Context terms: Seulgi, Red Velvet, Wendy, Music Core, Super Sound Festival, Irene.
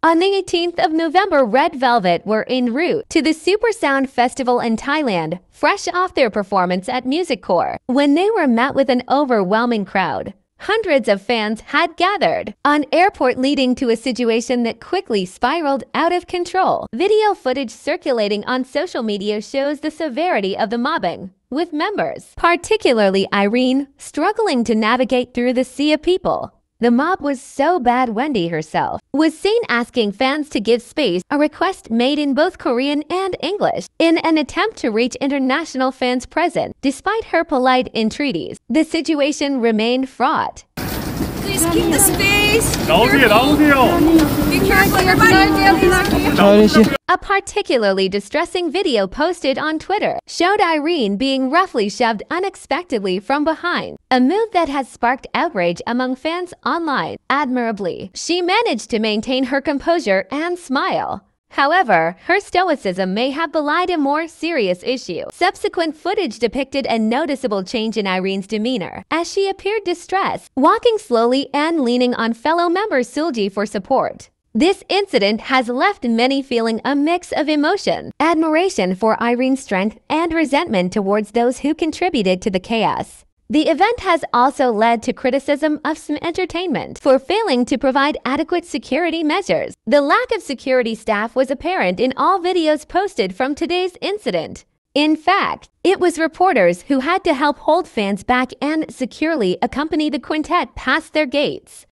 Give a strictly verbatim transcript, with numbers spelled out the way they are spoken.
On the eighteenth of November, Red Velvet were en route to the Super Sound Festival in Thailand, fresh off their performance at Music Core, when they were met with an overwhelming crowd. Hundreds of fans had gathered on airport, leading to a situation that quickly spiraled out of control. Video footage circulating on social media shows the severity of the mobbing, with members, particularly Irene, struggling to navigate through the sea of people. The mob was so bad Wendy herself was seen asking fans to give space, a request made in both Korean and English, in an attempt to reach international fans present. Despite her polite entreaties, the situation remained fraught. Please keep the space! Be careful, everybody! A particularly distressing video posted on Twitter showed Irene being roughly shoved unexpectedly from behind, a move that has sparked outrage among fans online. Admirably, she managed to maintain her composure and smile. However, her stoicism may have belied a more serious issue. Subsequent footage depicted a noticeable change in Irene's demeanor, as she appeared distressed, walking slowly and leaning on fellow member Seulgi for support. This incident has left many feeling a mix of emotion, admiration for Irene's strength, and resentment towards those who contributed to the chaos. The event has also led to criticism of some entertainment for failing to provide adequate security measures. The lack of security staff was apparent in all videos posted from today's incident. In fact, it was reporters who had to help hold fans back and securely accompany the quintet past their gates.